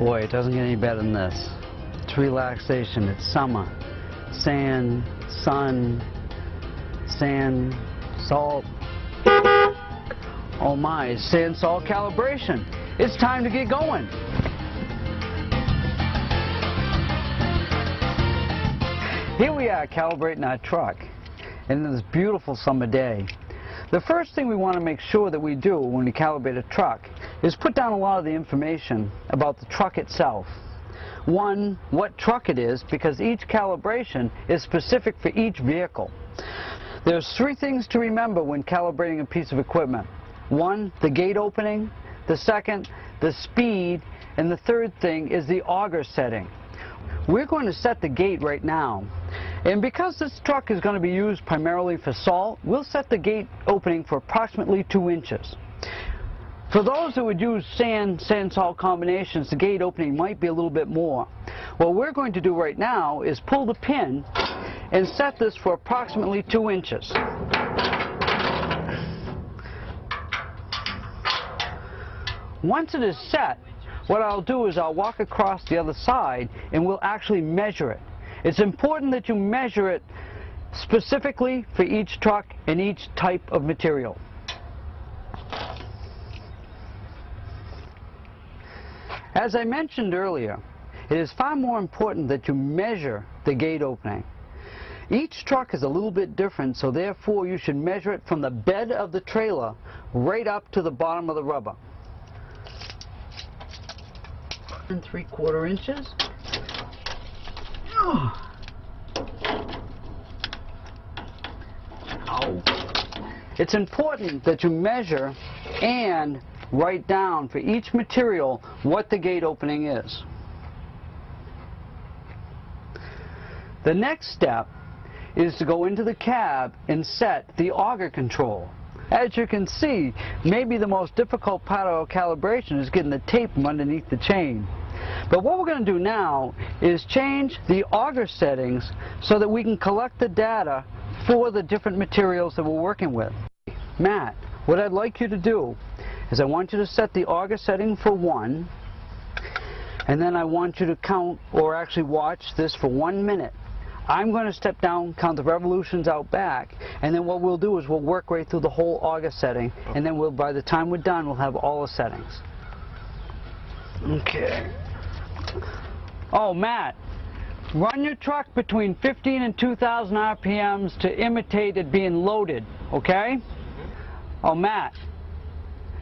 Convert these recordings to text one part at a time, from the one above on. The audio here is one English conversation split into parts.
Boy, it doesn't get any better than this. It's relaxation, it's summer. Sand, sun, sand, salt. Oh my, it's sand salt calibration. It's time to get going. Here we are calibrating our truck, and it's this beautiful summer day. The first thing we want to make sure that we do when we calibrate a truck is put down a lot of the information about the truck itself. One, what truck it is, because each calibration is specific for each vehicle. There's three things to remember when calibrating a piece of equipment. One, the gate opening. The second, the speed. And the third thing is the auger setting. We're going to set the gate right now. And because this truck is going to be used primarily for salt, we'll set the gate opening for approximately 2 inches. For those who would use sand-salt combinations, the gate opening might be a little bit more. What we're going to do right now is pull the pin and set this for approximately 2 inches. Once it is set, what I'll do is I'll walk across the other side and we'll actually measure it. It's important that you measure it specifically for each truck and each type of material. As I mentioned earlier, it is far more important that you measure the gate opening. Each truck is a little bit different, so therefore you should measure it from the bed of the trailer right up to the bottom of the rubber. 3/4 inches. Oh. Ow. It's important that you measure and write down for each material what the gate opening is. The next step is to go into the cab and set the auger control. As you can see, maybe the most difficult part of our calibration is getting the tape from underneath the chain. But what we're going to do now is change the auger settings so that we can collect the data for the different materials that we're working with. Matt, what I'd like you to do is I want you to set the auger setting for 1, and then I want you to count or actually watch this for 1 minute. I'm going to step down, count the revolutions out back, and then what we'll do is we'll work right through the whole auger setting, and then we'll, by the time we're done, we'll have all the settings. Okay. Oh, Matt, run your truck between 15 and 2,000 RPMs to imitate it being loaded, okay? Oh, Matt,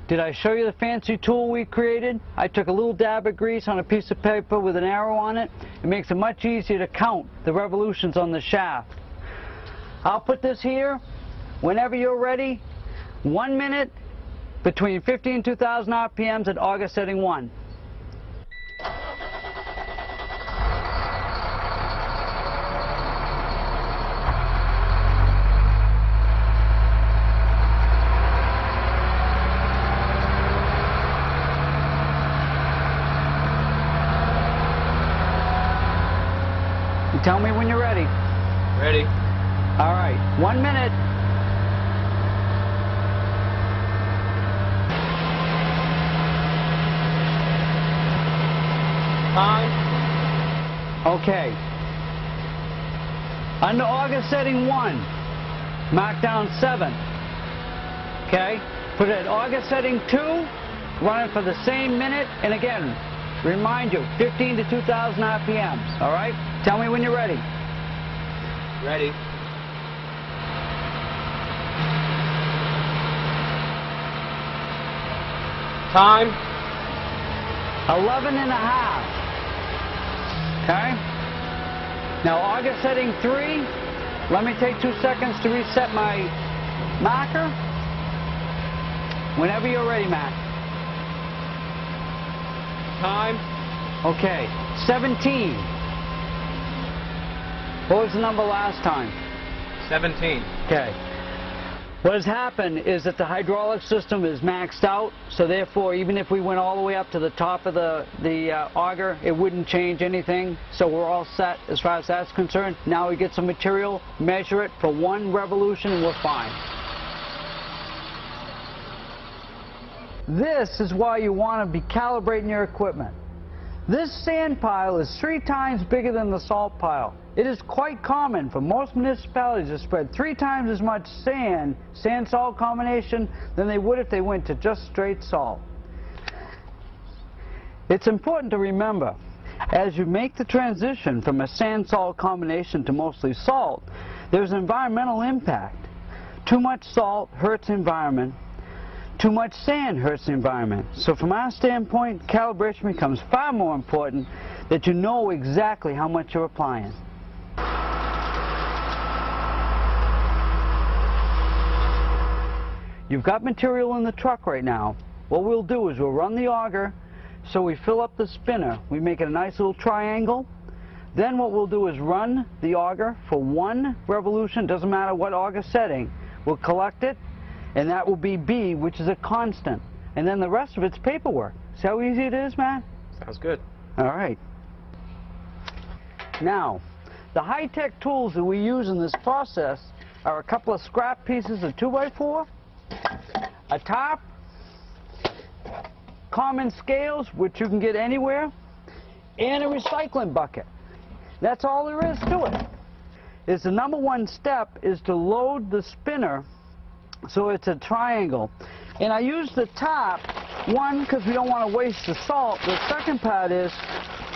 did I show you the fancy tool we created? I took a little dab of grease on a piece of paper with an arrow on it. It makes it much easier to count the revolutions on the shaft. I'll put this here. Whenever you're ready, 1 minute between 15 and 2,000 RPMs at auger setting 1. Tell me when you're ready. Ready. All right, 1 minute. Time. Okay. Under auger setting 1, mark down 7. Okay. Put it at auger setting 2, run it for the same minute, and again, remind you, 15 to 2,000 RPMs, all right? Tell me when you're ready. Ready. Time. 11.5. Okay? Now, auger setting 3. Let me take 2 seconds to reset my marker. Whenever you're ready, Matt. Time. Okay, 17. What was the number last time? 17. Okay. What has happened is that the hydraulic system is maxed out, so therefore even if we went all the way up to the top of the auger, it wouldn't change anything. So we're all set as far as that's concerned. Now we get some material, measure it for 1 revolution, and we're fine. This is why you want to be calibrating your equipment. This sand pile is 3 times bigger than the salt pile. It is quite common for most municipalities to spread 3 times as much sand, sand-salt combination, than they would if they went to just straight salt. It's important to remember, as you make the transition from a sand-salt combination to mostly salt, there's an environmental impact. Too much salt hurts the environment. Too much sand hurts the environment. So from our standpoint, calibration becomes far more important that you know exactly how much you're applying. You've got material in the truck right now. What we'll do is we'll run the auger, so we fill up the spinner. We make it a nice little triangle. Then what we'll do is run the auger for 1 revolution, doesn't matter what auger setting. We'll collect it. And that will be B, which is a constant. And then the rest of it's paperwork. See how easy it is, Matt? Sounds good. All right. Now, the high-tech tools that we use in this process are a couple of scrap pieces of 2x4, a tarp, common scales, which you can get anywhere, and a recycling bucket. That's all there is to it. Is the #1 step is to load the spinner so it's a triangle. And I use the top, 1, because we don't want to waste the salt. The second part is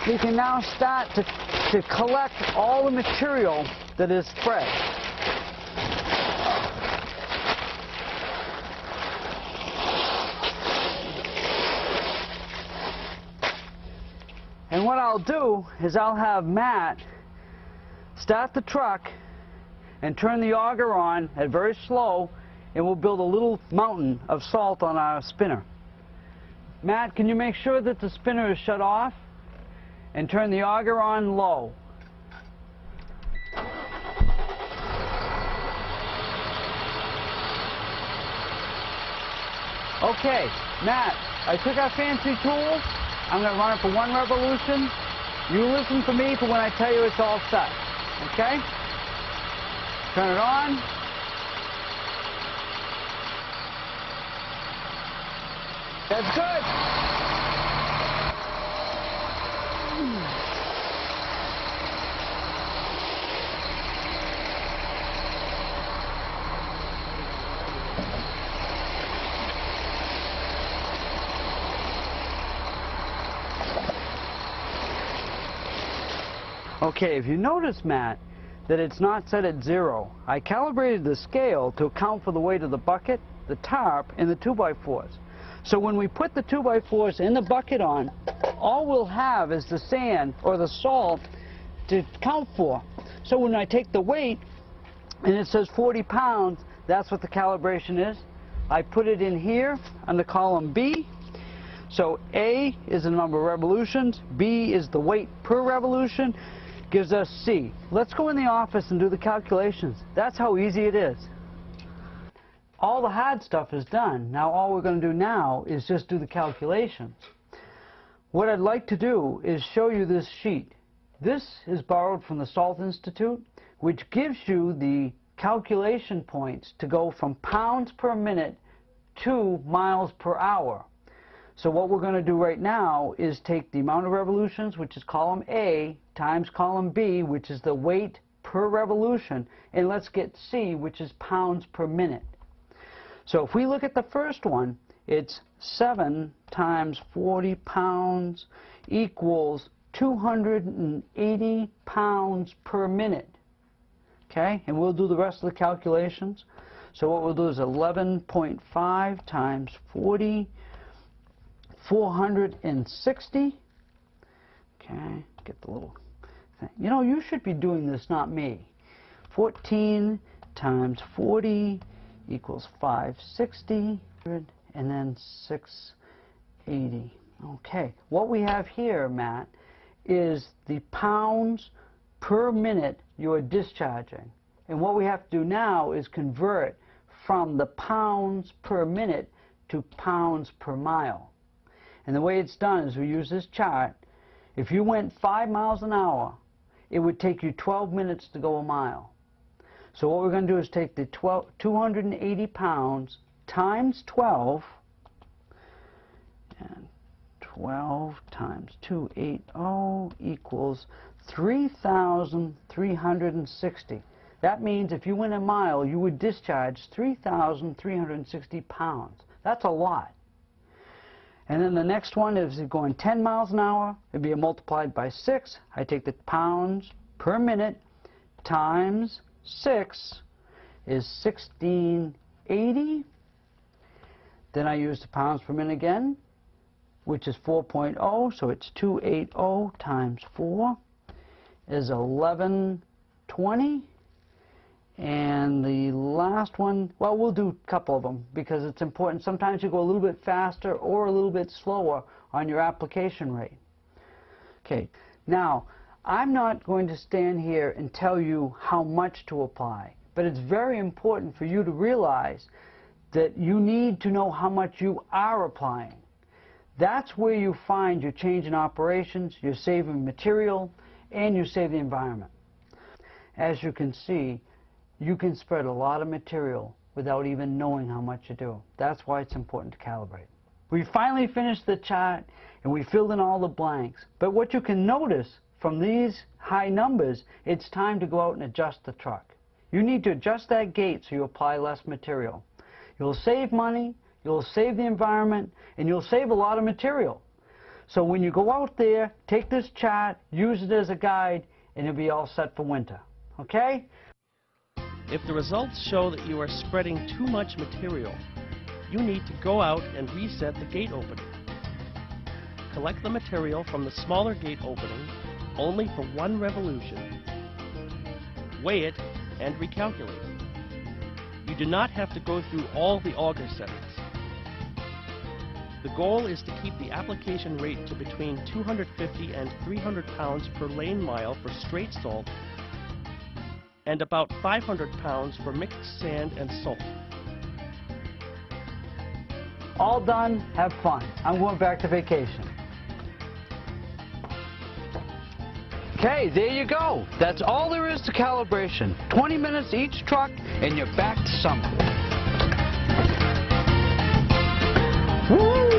we can now start to collect all the material that is spread. And what I'll do is I'll have Matt start the truck and turn the auger on at very slow, and we'll build a little mountain of salt on our spinner. Matt, can you make sure that the spinner is shut off and turn the auger on low? Okay, Matt, I took our fancy tool. I'm going to run it for 1 revolution. You listen for me for when I tell you it's all set. Okay? Turn it on. That's good. Okay, if you notice, Matt, that it's not set at 0. I calibrated the scale to account for the weight of the bucket, the tarp, and the 2x4s. So when we put the 2x4s in the bucket on, all we'll have is the sand or the salt to count for. So when I take the weight, and it says 40 pounds, that's what the calibration is. I put it in here under column B. So A is the number of revolutions, B is the weight per revolution, gives us C. Let's go in the office and do the calculations. That's how easy it is. All the hard stuff is done. Now all we're going to do now is just do the calculations. What I'd like to do is show you this sheet. This is borrowed from the Salt Institute, which gives you the calculation points to go from pounds per minute to miles per hour. So what we're going to do right now is take the amount of revolutions, which is column A, times column B, which is the weight per revolution, and let's get C, which is pounds per minute. So if we look at the first one, it's 7 times 40 pounds equals 280 pounds per minute. Okay, and we'll do the rest of the calculations. So what we'll do is 11.5 times 40, 460. Okay, get the little thing. You know, you should be doing this, not me. 14 times 40 equals 560, and then 680. Okay, what we have here, Matt, is the pounds per minute you are discharging. And what we have to do now is convert from the pounds per minute to pounds per mile. And the way it's done is we use this chart. If you went 5 miles an hour, it would take you 12 minutes to go a mile. So what we're going to do is take the 280 pounds times 12, and 12 times 280 equals 3,360. That means if you went a mile, you would discharge 3,360 pounds. That's a lot. And then the next one is going 10 miles an hour. It'd be multiplied by 6. I take the pounds per minute times 6 is 1680. Then I use the pounds per minute again, which is 4.0, so it's 280 times 4 is 1120. And the last one, well, we'll do a couple of them because it's important. Sometimes you go a little bit faster or a little bit slower on your application rate. Okay, now I'm not going to stand here and tell you how much to apply, but it's very important for you to realize that you need to know how much you are applying. That's where you find your change in operations, you're saving material, and you save the environment. As you can see, you can spread a lot of material without even knowing how much you do. That's why it's important to calibrate. We finally finished the chart and we filled in all the blanks. But what you can notice from these high numbers, it's time to go out and adjust the truck. You need to adjust that gate so you apply less material. You'll save money, you'll save the environment, and you'll save a lot of material. So when you go out there, take this chart, use it as a guide, and you'll be all set for winter. Okay? If the results show that you are spreading too much material, you need to go out and reset the gate opening. Collect the material from the smaller gate opening only for one revolution. Weigh it and recalculate. You do not have to go through all the auger settings. The goal is to keep the application rate to between 250 and 300 pounds per lane mile for straight salt and about 500 pounds for mixed sand and salt. All done, have fun. I'm going back to vacation. Okay, there you go. That's all there is to calibration. 20 minutes each truck and you're back to summer. Woo!